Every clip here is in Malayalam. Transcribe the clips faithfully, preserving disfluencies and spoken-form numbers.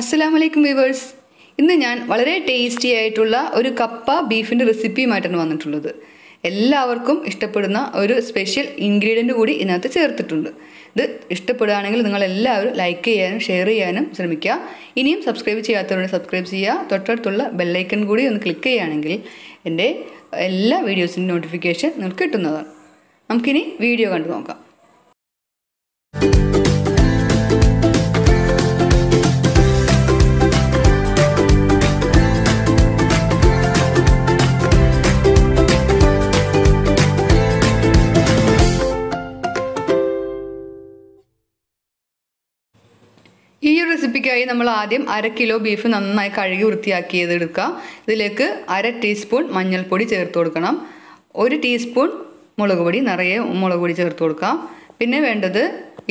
Assalamualaikum viewers. ഇന്ന് ഞാൻ വളരെ ടേസ്റ്റി ആയിട്ടുള്ള ഒരു കപ്പ ബീഫിന്റെ റെസിപ്പി ആയിട്ടാണ് വന്നിട്ടുള്ളത്. എല്ലാവർക്കും ഇഷ്ടപ്പെടുന്ന ഒരു സ്പെഷ്യൽ ഇൻഗ്രീഡിയന്റ് കൂടി ഇതിനകത്ത് ചേർത്തിട്ടുണ്ട്. ഇത് ഇഷ്ടപ്പെടുകയാണെങ്കിൽ നിങ്ങൾ എല്ലാവരും ലൈക്ക് ചെയ്യാനും ഷെയർ ചെയ്യാനും ശ്രമിക്കുക. ഇനിയും സബ്സ്ക്രൈബ് ചെയ്യാത്തവരുണ്ടെങ്കിൽ സബ്സ്ക്രൈബ് ചെയ്യുക. തൊട്ടടുത്തുള്ള ബെൽ ഐക്കൺ കൂടി ഒന്ന് ക്ലിക്ക് ചെയ്യുകയാണെങ്കിൽ എൻ്റെ എല്ലാ വീഡിയോസിന്റെ നോട്ടിഫിക്കേഷൻ നിങ്ങൾക്ക് കിട്ടുന്നതാണ്. നമുക്ക് ഇനി വീഡിയോ കണ്ടു നോക്കാം. ഈ റെസിപ്പിക്കായി നമ്മൾ ആദ്യം അര കിലോ ബീഫ് നന്നായി കഴുകി വൃത്തിയാക്കിയത് എടുക്കാം. ഇതിലേക്ക് അര ടീസ്പൂൺ മഞ്ഞൾപ്പൊടി ചേർത്ത് കൊടുക്കണം. ഒരു ടീസ്പൂൺ മുളക് പൊടി, നിറയെ മുളക് പൊടി ചേർത്ത് കൊടുക്കാം. പിന്നെ വേണ്ടത്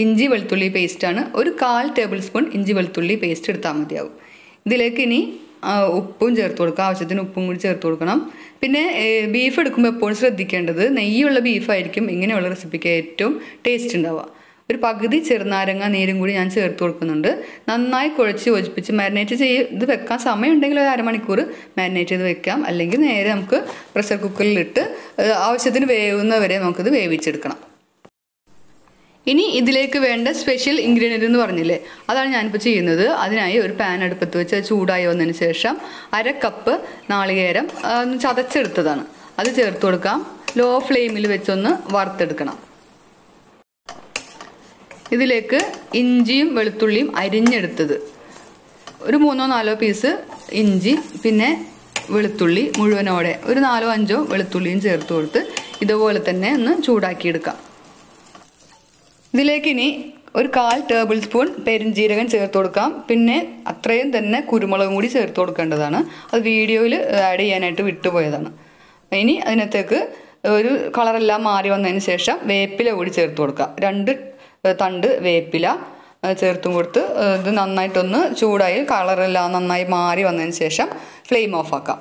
ഇഞ്ചി വെളുത്തുള്ളി പേസ്റ്റാണ്. ഒരു കാൽ ടേബിൾ സ്പൂൺ ഇഞ്ചി വെളുത്തുള്ളി പേസ്റ്റ് എടുത്താൽ മതിയാവും. ഇതിലേക്ക് ഇനി ഉപ്പും ചേർത്ത് കൊടുക്കുക, ആവശ്യത്തിന് ഉപ്പും കൂടി ചേർത്ത് കൊടുക്കണം. പിന്നെ ബീഫ് എടുക്കുമ്പോൾ എപ്പോഴും ശ്രദ്ധിക്കേണ്ടത് നെയ്യുള്ള ബീഫായിരിക്കും ഇങ്ങനെയുള്ള റെസിപ്പിക്ക് ഏറ്റവും ടേസ്റ്റ് ഉണ്ടാവുക. ഒരു പകുതി ചെറുനാരങ്ങ നീരും കൂടി ഞാൻ ചേർത്ത് കൊടുക്കുന്നുണ്ട്. നന്നായി കുഴച്ച് യോജിപ്പിച്ച് മാരിനേറ്റ് ചെയ്ത് വെക്കാൻ സമയമുണ്ടെങ്കിൽ ഒരു അരമണിക്കൂർ മാരിനേറ്റ് ചെയ്ത് വെക്കാം. അല്ലെങ്കിൽ നേരെ നമുക്ക് പ്രഷർ കുക്കറിലിട്ട് ആവശ്യത്തിന് വേവുന്നവരെ നമുക്കിത് വേവിച്ചെടുക്കണം. ഇനി ഇതിലേക്ക് വേണ്ട സ്പെഷ്യൽ ഇൻഗ്രീഡിയൻ്റ് എന്ന് പറഞ്ഞില്ലേ, അതാണ് ഞാനിപ്പോൾ ചെയ്യുന്നത്. അതിനായി ഒരു പാൻ അടുപ്പത്ത് വെച്ച് ചൂടായി വന്നതിന് ശേഷം അര കപ്പ് നാളികേരം ചതച്ചെടുത്തതാണ്, അത് ചേർത്ത് കൊടുക്കാം. ലോ ഫ്ലെയിമിൽ വെച്ചൊന്ന് വറുത്തെടുക്കണം. ഇതിലേക്ക് ഇഞ്ചിയും വെളുത്തുള്ളിയും അരിഞ്ഞെടുത്തത്, ഒരു മൂന്നോ നാലോ പീസ് ഇഞ്ചി, പിന്നെ വെളുത്തുള്ളി മുഴുവനോടെ ഒരു നാലോ അഞ്ചോ വെളുത്തുള്ളിയും ചേർത്ത് കൊടുത്ത് ഇതുപോലെ തന്നെ ഒന്ന് ചൂടാക്കിയെടുക്കാം. ഇതിലേക്ക് ഇനി ഒരു കാൽ ടേബിൾ സ്പൂൺ പെരിഞ്ജീരകം ചേർത്ത് കൊടുക്കാം. പിന്നെ അത്രയും തന്നെ കുരുമുളകും കൂടി ചേർത്ത് കൊടുക്കേണ്ടതാണ്, അത് വീഡിയോയിൽ ആഡ് ചെയ്യാനായിട്ട് വിട്ടുപോയതാണ്. ഇനി അതിനകത്തേക്ക് ഒരു കളറെല്ലാം മാറി വന്നതിന് ശേഷം വേപ്പില കൂടി ചേർത്ത് കൊടുക്കാം. രണ്ട് തണ്ട് വേപ്പില ചേർത്തും കൊടുത്ത് ഇത് നന്നായിട്ടൊന്ന് ചൂടായി കളറെല്ലാം നന്നായി മാറി വന്നതിന് ശേഷം ഫ്ലെയിം ഓഫ് ആക്കാം.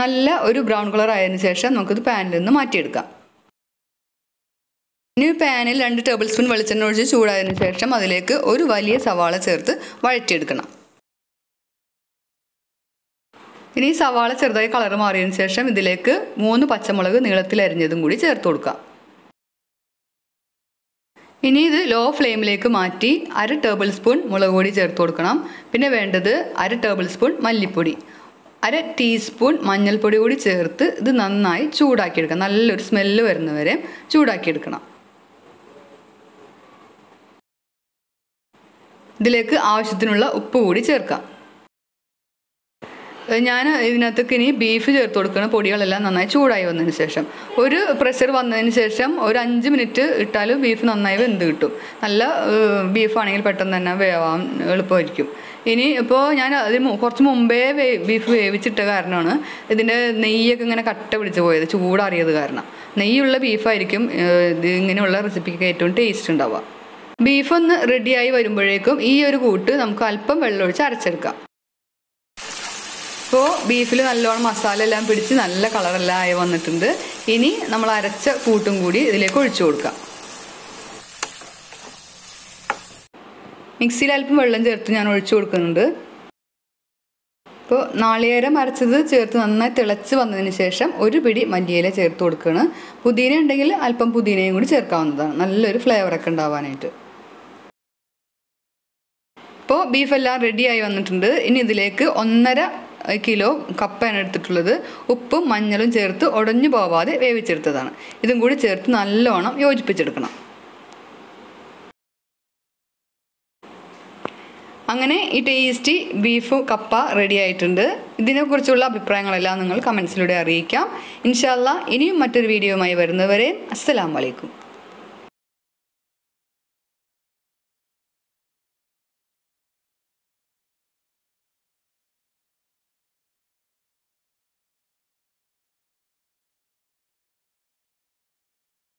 നല്ല ഒരു ബ്രൗൺ കളർ ആയതിനു ശേഷം നമുക്കിത് പാനിൽ നിന്ന് മാറ്റിയെടുക്കാം. ഇനി പാനിൽ രണ്ട് ടേബിൾ സ്പൂൺ വെളിച്ചെണ്ണ ഒഴിച്ച് ചൂടായതിനു ശേഷം അതിലേക്ക് ഒരു വലിയ സവാള ചേർത്ത് വഴറ്റിയെടുക്കണം. ഇനി സവാള ചെറുതായി കളർ മാറിയതിനു ശേഷം ഇതിലേക്ക് മൂന്ന് പച്ചമുളക് നീളത്തിൽ അരിഞ്ഞതും കൂടി ചേർത്ത് കൊടുക്കാം. ഇനി ഇത് ലോ ഫ്ലെയിമിലേക്ക് മാറ്റി അര ടേബിൾ സ്പൂൺ മുളക് പൊടി ചേർത്ത് കൊടുക്കണം. പിന്നെ വേണ്ടത് അര ടേബിൾ സ്പൂൺ മല്ലിപ്പൊടി, അര ടീസ്പൂൺ മഞ്ഞൾപ്പൊടി കൂടി ചേർത്ത് ഇത് നന്നായി ചൂടാക്കിയെടുക്കണം. നല്ലൊരു സ്മെല്ല് വരുന്നവരെ ചൂടാക്കിയെടുക്കണം. ഇതിലേക്ക് ആവശ്യത്തിനുള്ള ഉപ്പ് കൂടി ചേർക്കാം. ഞാൻ ഇതിനകത്തേക്ക് ഇനി ബീഫ് ചേർത്ത് കൊടുക്കുന്ന പൊടികളെല്ലാം നന്നായി ചൂടായി വന്നതിന് ശേഷം ഒരു പ്രഷർ വന്നതിന് ശേഷം ഒരു അഞ്ച് മിനിറ്റ് ഇട്ടാലും ബീഫ് നന്നായി വെന്ത് കിട്ടും. നല്ല ബീഫാണെങ്കിൽ പെട്ടെന്ന് തന്നെ വേവാൻ എളുപ്പമായിരിക്കും. ഇനി ഇപ്പോൾ ഞാൻ അതിന് കുറച്ച് മുമ്പേ വേ ബീഫ് വേവിച്ചിട്ട കാരണമാണ് ഇതിൻ്റെ നെയ്യൊക്കെ ഇങ്ങനെ കട്ട പിടിച്ച് പോയത്, ചൂടാറിയത് കാരണം. നെയ്യുള്ള ബീഫായിരിക്കും ഇങ്ങനെയുള്ള റെസിപ്പിക്ക് ഏറ്റവും ടേസ്റ്റ് ഉണ്ടാവുക. ബീഫൊന്ന് റെഡിയായി വരുമ്പോഴേക്കും ഈ ഒരു കൂട്ട് നമുക്ക് അല്പം വെള്ളമൊഴിച്ച് അരച്ചെടുക്കാം. ഇപ്പോൾ ബീഫിൽ നല്ലോണം മസാല എല്ലാം പിടിച്ച് നല്ല കളറെല്ലാം ആയി വന്നിട്ടുണ്ട്. ഇനി നമ്മൾ അരച്ച കൂട്ടും കൂടി ഇതിലേക്ക് ഒഴിച്ചു കൊടുക്കാം. മിക്സിയിൽ അല്പം വെള്ളം ചേർത്ത് ഞാൻ ഒഴിച്ചു കൊടുക്കുന്നുണ്ട്. ഇപ്പോൾ നാളികേരം അരച്ചത് ചേർത്ത് നന്നായി തിളച്ച് വന്നതിന് ശേഷം ഒരു പിടി മല്ലിയില ചേർത്ത് കൊടുക്കുകയാണ്. പുതിന ഉണ്ടെങ്കിൽ അല്പം പുതിനയും കൂടി ചേർക്കാവുന്നതാണ്, നല്ലൊരു ഫ്ലേവറൊക്കെ ഉണ്ടാവാനായിട്ട്. ഇപ്പോൾ ബീഫെല്ലാം റെഡിയായി വന്നിട്ടുണ്ട്. ഇനി ഇതിലേക്ക് ഒന്നര കിലോ കപ്പയാണ് എടുത്തിട്ടുള്ളത്. ഉപ്പും മഞ്ഞളും ചേർത്ത് ഉടഞ്ഞു പോവാതെ വേവിച്ചെടുത്തതാണ്. ഇതും കൂടി ചേർത്ത് നല്ലോണം യോജിപ്പിച്ചെടുക്കണം. അങ്ങനെ ഈ ടേസ്റ്റി ബീഫ് കപ്പ റെഡി ആയിട്ടുണ്ട്. ഇതിനെക്കുറിച്ചുള്ള അഭിപ്രായങ്ങളെല്ലാം നിങ്ങൾ കമൻസിലൂടെ അറിയിക്കാം. ഇൻഷാ അല്ലാ ഇനിയും മറ്റൊരു വീഡിയോയുമായി വരുന്നവരെ അസ്സലാമു അലൈക്കും.